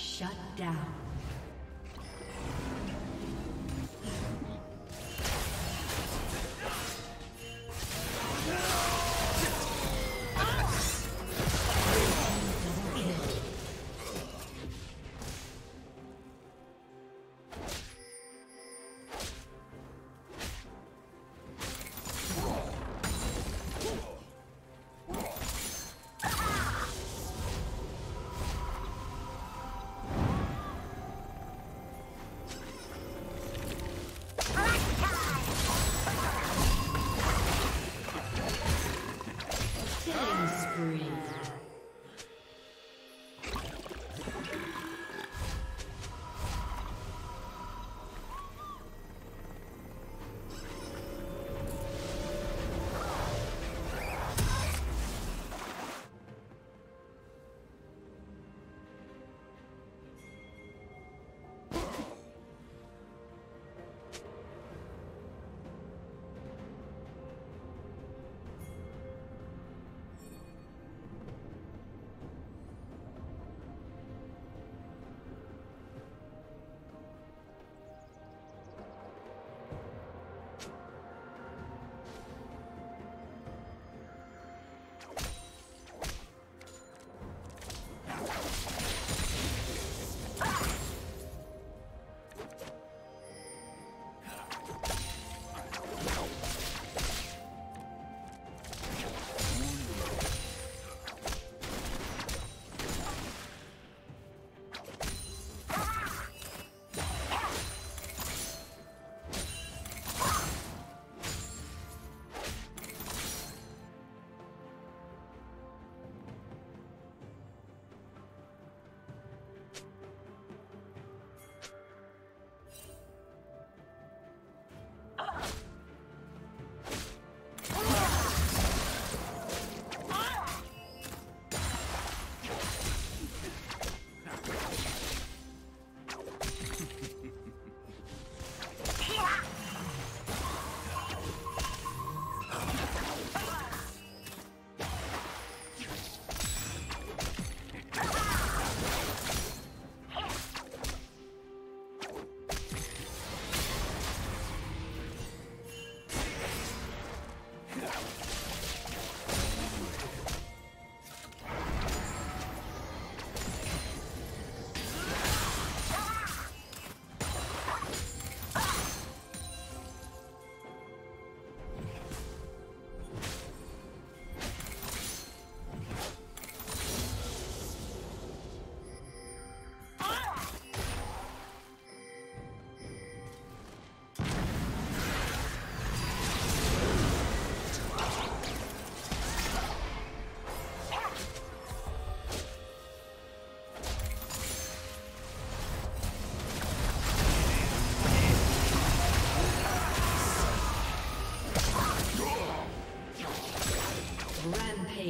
Shut down.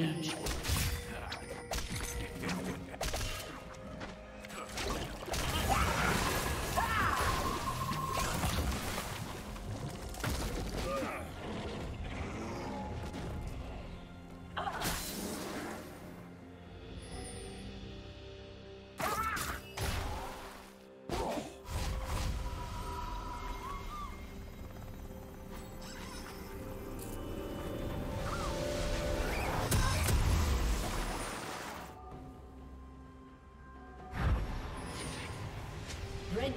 age. Red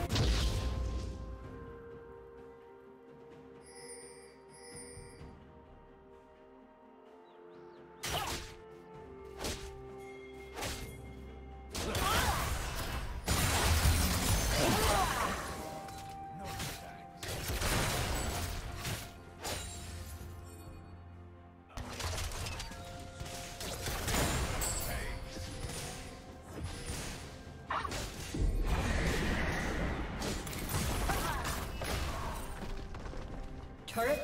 Turret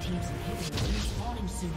Red team's inhibitor is respawning soon.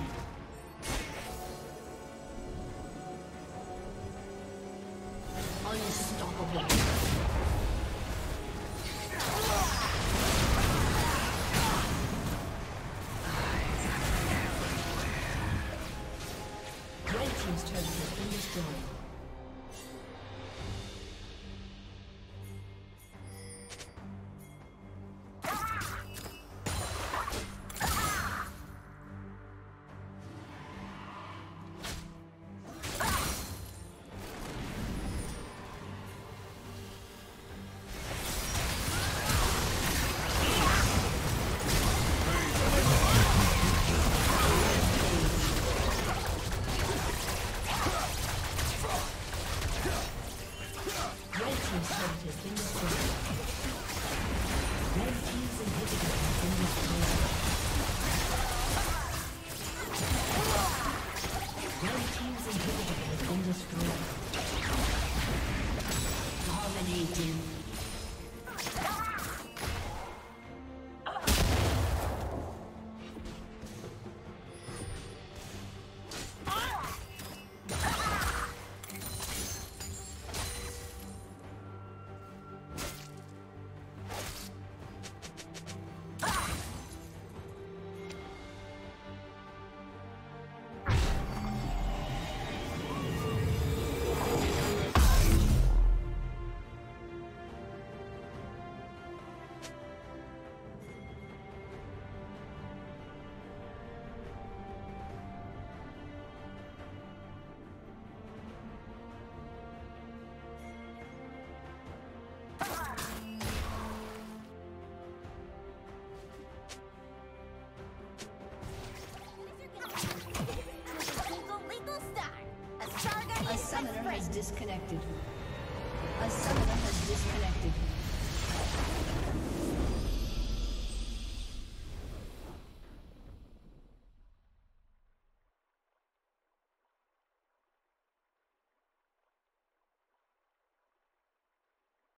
A summoner has disconnected.